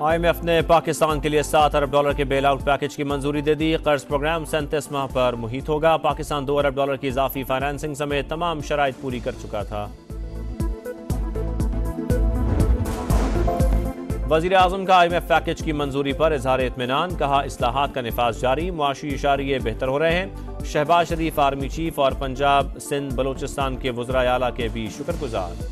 IMF ने पाकिस्तान के लिए $7 अरब के बेल आउट पैकेज की मंजूरी दे दी। कर्ज प्रोग्राम 37 माह पर मुहित होगा। पाकिस्तान $2 अरब की इजाफी फाइनेंसिंग समेत तमाम शराइत पूरी कर चुका था। वजीर आजम का IMF पैकेज की मंजूरी पर इजहार इत्मीनान, कहा इस्लाहात का नफाज जारी, मुआशी इशारे बेहतर हो रहे हैं। शहबाज शरीफ आर्मी चीफ और पंजाब, सिंध, बलोचिस्तान के वज़रा आला के भी शुक्रगुजार।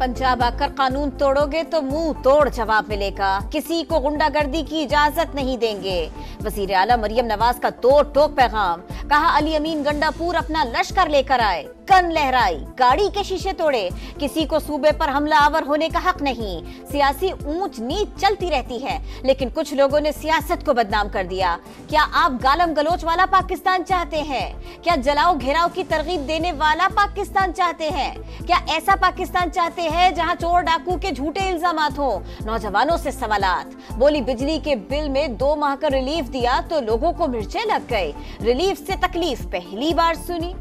पंजाब आकर कानून तोड़ोगे तो मुंह तोड़ जवाब मिलेगा, किसी को गुंडागर्दी की इजाजत नहीं देंगे। वजीर आला मरियम नवाज का दो टोक पैगाम, कहा अली अमीन गंडापुर अपना लश्कर लेकर आए, गन लहराई, गाड़ी के शीशे तोड़े, किसी को सूबे पर हमला आवर होने का हक नहीं। सियासी ऊंच नीच चलती रहती है, लेकिन कुछ लोगों ने सियासत को बदनाम कर दिया। क्या आप गालम गलोच वाला पाकिस्तान चाहते हैं? क्या जलाओ घेराव की तरगीब देने वाला पाकिस्तान चाहते हैं? क्या ऐसा पाकिस्तान चाहते है जहां चोर डाकू के झूठे इल्जामात हो? नौजवानों से सवालात। बोली बिजली के बिल में 2 माह का रिलीफ दिया तो लोगों को मिर्चे लग गए, रिलीफ से तकलीफ पहली बार सुनी।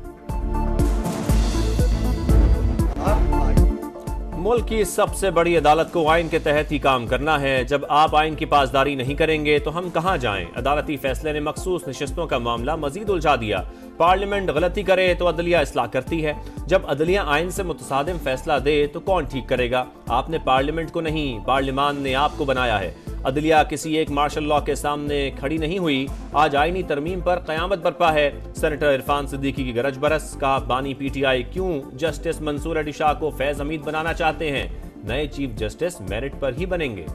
मुल्क की सबसे बड़ी अदालत को आइन के तहत ही काम करना है। जब आप आइन की पासदारी नहीं करेंगे तो हम कहां जाएं? अदालती फैसले ने मखसूस नशिस्तों का मामला मजीद उलझा दिया। पार्लियामेंट गलती करे तो अदलिया इस्लाह करती है, जब अदलिया आइन से मुतसादिम फैसला दे तो कौन ठीक करेगा? आपने पार्लियामेंट को नहीं, पार्लियामान ने आपको बनाया है। अदलिया किसी एक मार्शल लॉ के सामने खड़ी नहीं हुई। आज आइनी तरमीम पर कयामत बरपा है। सेनेटर इरफान सिद्दीकी की गरज बरस, कहा बानी PTI क्यों? जस्टिस मंसूर अली शाह को फैज हमीद बनाना चाहते हैं, नए चीफ जस्टिस मेरिट पर ही बनेंगे।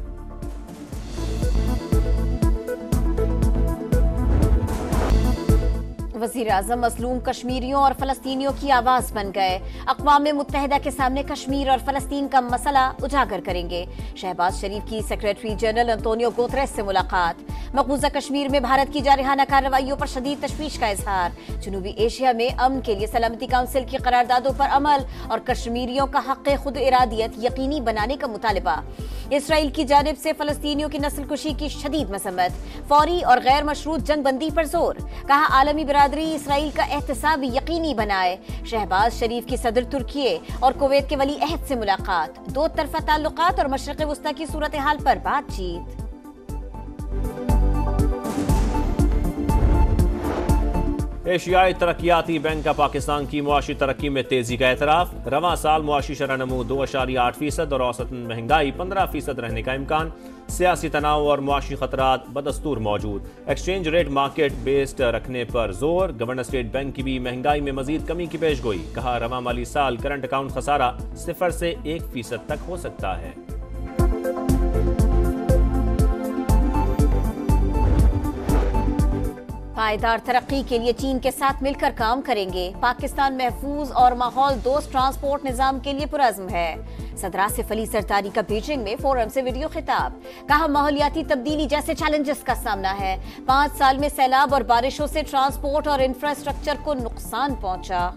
वज़ीर आज़म मज़लूम कश्मीरियों और फ़लस्तीनियों की आवाज़ बन गए। अक़वाम मुत्तहिदा के सामने कश्मीर और फ़लस्तीन का मसला उजागर करेंगे। शहबाज शरीफ की सेक्रेटरी जनरल जनरलियो गोथरेस से मुलाकात। मकबूजा कश्मीर में भारत की जारहाना कार्रवाइयों पर शदीद तशवीश का इजहार। जनूबी एशिया में अमन के लिए सलामती काउंसिल की करारदादों पर अमल और कश्मीरियों का हक़ खुद इरादियत यकीनी बनाने का मुतालबा। इसराइल की जानिब से फ़लस्तीनियों की नस्ल कुशी की शदीद मसम्मत। फौरी और गैर मशरूत जंग बंदी पर जोर, कहा आलमी बरादरी इसराइल का एहतसाब यकीनी बनाए। शहबाज शरीफ की सदर तुर्की और कुवैत के वली अहद से मुलाकात। दो तरफा ताल्लुकात और मशरक़ वस्ती की सूरत हाल पर बातचीत। एशियाई तरक्याती बैंक का पाकिस्तान की मुआशी तरक्की में तेजी का एतराफ़। रवां साल मुआशी शरानमू 2.8% और औसतन महंगाई 15% रहने का इम्कान। सियासी तनाव और मुआशी खतरात बदस्तूर मौजूद। एक्सचेंज रेट मार्केट बेस्ड रखने पर जोर। गवर्नर स्टेट बैंक की भी महंगाई में मजीद कमी की पेशगोई, कहा रवां माली साल करंट अकाउंट खसारा 0 से 1% तक हो सकता है। पायदार तरक्की के लिए चीन के साथ मिलकर काम करेंगे। पाकिस्तान महफूज और माहौल दोस्त ट्रांसपोर्ट निजाम के लिए पुरज़्म है। सदर असिफ अली ज़रदारी का बीजिंग में फोरम से वीडियो खिताब, कहा माहौलियाती तब्दीली जैसे चैलेंजेस का सामना है। 5 साल में सैलाब और बारिशों से ट्रांसपोर्ट और इंफ्रास्ट्रक्चर को नुकसान पहुँचा।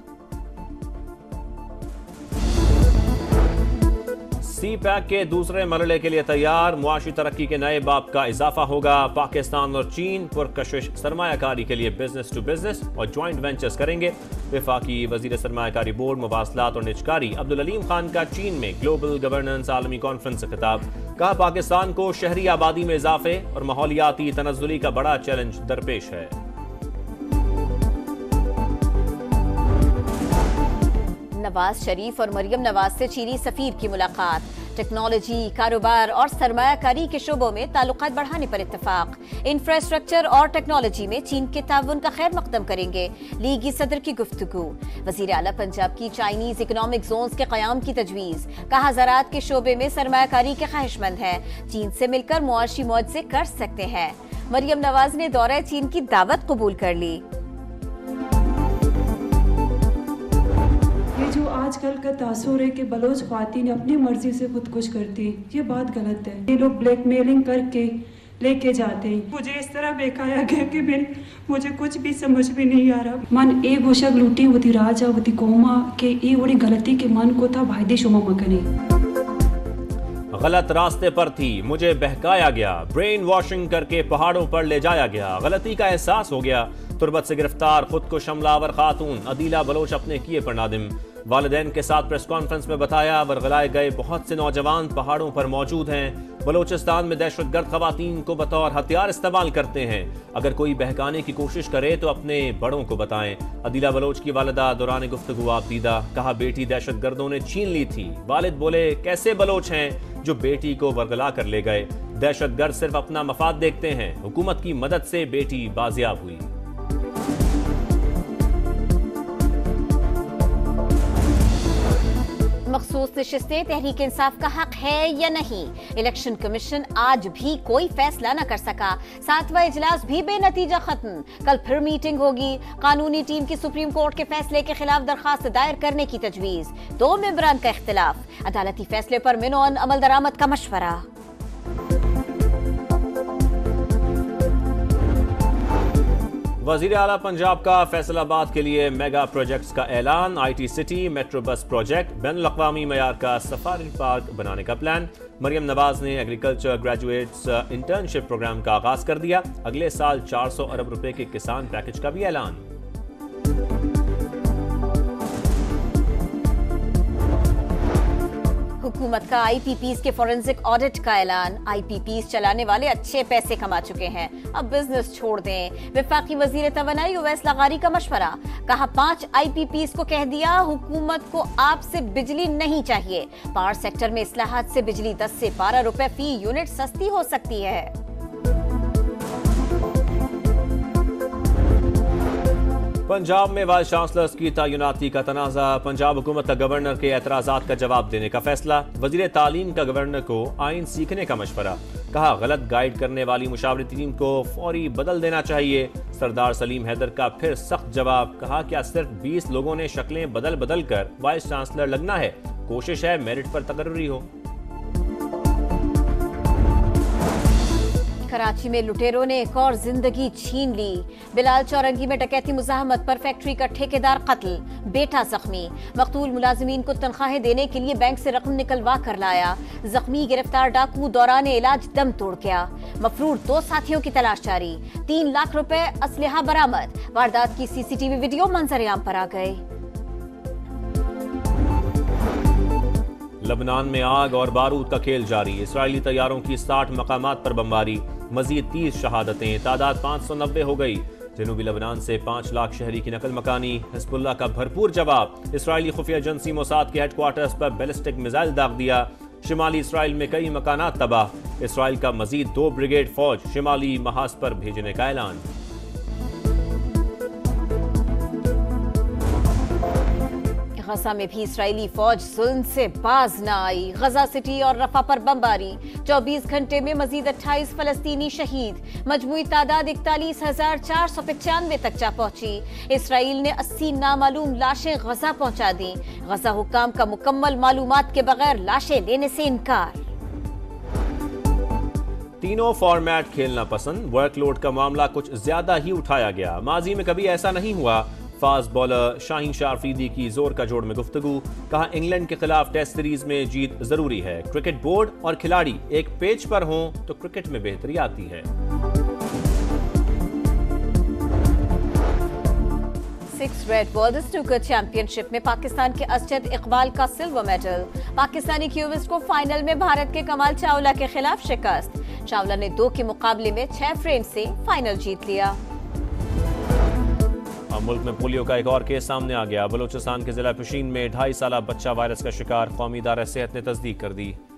CPAC के दूसरे मरहले के लिए तैयार। मुआशी तरक्की के नए बाब का इजाफा होगा। पाकिस्तान और चीन पुरकशिश सरमायाकारी के लिए बिजनेस टू बिजनेस और ज्वाइंट वेंचर्स करेंगे। वफाकी वजीर सरमायाकारी बोर्ड मुवासलात और निजकारी अब्दुल अलीम खान का चीन में ग्लोबल गवर्नेंस आलमी कॉन्फ्रेंस से खिताब, कहा पाकिस्तान को शहरी आबादी में इजाफे और माहौलियाती तनज़्ज़ुली का बड़ा चैलेंज दरपेश है। नवाज शरीफ और मरियम नवाज से चीनी सफीर की मुलाकात। टेक्नोलॉजी, कारोबार और सरमायाकारी के शोबों में ताल्लुकात बढ़ाने पर इत्तफाक। इंफ्रास्ट्रक्चर और टेक्नोलॉजी में चीन के ताउन का खैर मकदम करेंगे। लीगी सदर की गुफ्तगू। वजीर आला पंजाब की चाइनीज इकोनॉमिक जोन्स के कयाम की तजवीज़, कहा ज़राअत के शोबे में सरमायाकारी के ख्वाहिशमंद हैं, चीन से मिलकर मुआशी मुआवजे कर सकते हैं। मरियम नवाज ने दौरे चीन की दावत कबूल कर ली। जो आजकल का तासुर है कि बलोच ख्वातीन अपनी मर्जी से खुदकुश करती, ये बात गलत है। ये लोग ब्लैकमेलिंग करके लेके जाते हैं। मुझे इस तरह बेखाया गया कि बिन मुझे कुछ भी समझ भी नहीं आ रहा। मन ए गोशक लूटी वती राजा वती कोमा के ये बड़ी गलती के मन को था भाईदी शुमा मकनी। गलत रास्ते पर थी, मुझे बहकाया गया, ब्रेन वॉशिंग करके पहाड़ों पर ले जाया गया, गलती का एहसास हो गया। तुर्बत से गिरफ्तार खुद को शमला अदीला बलोच अपने किए पर नादिम। वालिदैन के साथ प्रेस कॉन्फ्रेंस में बताया, वर्गलाए गए बहुत से नौजवान पहाड़ों पर मौजूद हैं। बलोचिस्तान में दहशतगर्द खवातीन को बतौर हथियार इस्तेमाल करते हैं। अगर कोई बहकाने की कोशिश करे तो अपने बड़ों को बताएं। अदीला बलोच की वालिदा दौरान गुफ्तगू आपदीदा, कहा बेटी दहशतगर्दों ने छीन ली थी। वालिद बोले कैसे बलोच हैं जो बेटी को वर्गला कर ले गए, दहशतगर्द सिर्फ अपना मफाद देखते हैं। हुकूमत की मदद से बेटी बाजियाब हुई। मखसूस नशिस्तें तहरीक इंसाफ का हक है या नहीं, इलेक्शन कमीशन आज भी कोई फैसला न कर सका। 7वां इजलास भी बेनतीजा खत्म, कल फिर मीटिंग होगी। कानूनी टीम की सुप्रीम कोर्ट के फैसले के खिलाफ दरखास्त दायर करने की तजवीज। दो मेंबरान का इख्तिलाफ, अदालती फैसले पर मिनोन अमल दरामद का मशवरा। वज़ीर आला पंजाब का फैसलाबाद के लिए मेगा प्रोजेक्ट्स का ऐलान। IT city, metro bus project, बैन अल-अक़वामी मयार का सफारी पार्क बनाने का प्लान। मरियम नवाज ने एग्रीकल्चर ग्रेजुएट्स इंटर्नशिप प्रोग्राम का आगाज़ कर दिया। अगले साल 400 अरब रुपए के किसान पैकेज का भी ऐलान। हुकूमत का IPPs के फॉरेंसिक ऑडिट का ऐलान। IPPs चलाने वाले अच्छे पैसे कमा चुके हैं, अब बिजनेस छोड़ दें। वफाकी वजीर तवानाई ओवैस लगारी का मशवरा, कहा 5 IPPs को कह दिया हुकूमत को आपसे बिजली नहीं चाहिए। पावर सेक्टर में इस्लाहात से बिजली 10 से 12 रुपए फी यूनिट सस्ती हो सकती है। पंजाब में वाइस चांसलर्स की तैनाती का तनाज़ा। पंजाब हुकूमत का गवर्नर के एतराज़ात का जवाब देने का फैसला। वज़ीर तालीम का गवर्नर को आइन सीखने का मशवरा, कहा गलत गाइड करने वाली मुशावरती टीम को फौरी बदल देना चाहिए। सरदार सलीम हैदर का फिर सख्त जवाब, कहा क्या सिर्फ 20 लोगों ने शक्लें बदल बदल कर वाइस चांसलर लगना है, कोशिश है मेरिट पर तकर्री हो। कराची में लुटेरों ने एक और जिंदगी छीन ली। बिलाल चौरंगी में डकैती मुजाहमत पर फैक्ट्री का ठेकेदार कत्ल, बेटा जख्मी। मकतूल मुलाजमीन को तनख्वाहें देने के लिए बैंक से रकम निकलवा कर लाया। जख्मी गिरफ्तार डाकू दौरान इलाज दम तोड़ गया। मफरूर 2 साथियों की तलाश जारी, 3 लाख रुपए असलहा बरामद। वारदात की CCTV वीडियो मंजरेआम पर आ गए। लबनान में आग और बारूद का खेल जारी। इसराइली तैयारों की 60 मकामात पर बमबारी, मजीद 30 शहादतें, तादाद 590 हो गई। जनूबी लबनान से 5 लाख शहरी की नकल मकानी। हिजबुल्लाह का भरपूर जवाब, इसराइली खुफिया एजेंसी मोसाद के हेडक्वार्टर्स पर बैलिस्टिक मिसाइल दाग दिया। शिमाली इसराइल में कई मकानात तबाह। इसराइल का मजीद 2 ब्रिगेड फौज शिमाली महाज पर भेजने का ऐलान। गजा में भी इसराइली फौज सुल्म से बाज न आई। गजा सिटी और रफा पर बमबारी, 24 घंटे में मजीद 28 फलस्तीनी शहीद। मजमूई तादाद 41,495 तक जा पहुंची। इसराइल ने 80 नामालूम लाशें गजा पहुंचा दी। गजा हुक्काम का मुकम्मल मालूमात के बगैर लाशें लेने से इनकार। तीनों फॉर्मेट खेलना पसंद, वर्कलोड का मामला कुछ ज्यादा ही उठाया गया, माजी में कभी ऐसा नहीं हुआ। फास्ट बॉलर शाहीन शाहरुखी की जोर का जोड़ में गुफ्तगू, कहा इंग्लैंड के खिलाफ टेस्ट सीरीज में जीत जरूरी है। क्रिकेट बोर्ड और खिलाड़ी एक पेज पर हों तो क्रिकेट में बेहतरी आती है। 6 रेड वर्ल्ड स्नूकर चैंपियनशिप में पाकिस्तान के असद इकबाल का सिल्वर मेडल। पाकिस्तानी क्यूबिस्ट को फाइनल में भारत के कमाल चावला के खिलाफ शिकस्त। चावला ने 2 के मुकाबले में 6 फ्रेम से फाइनल जीत लिया। मुल्क में पोलियो का एक और केस सामने आ गया। बलूचिस्तान के जिला पुष्कीन में 2.5 साला बच्चा वायरस का शिकार, कौमी इदारा सेहत ने तस्दीक कर दी।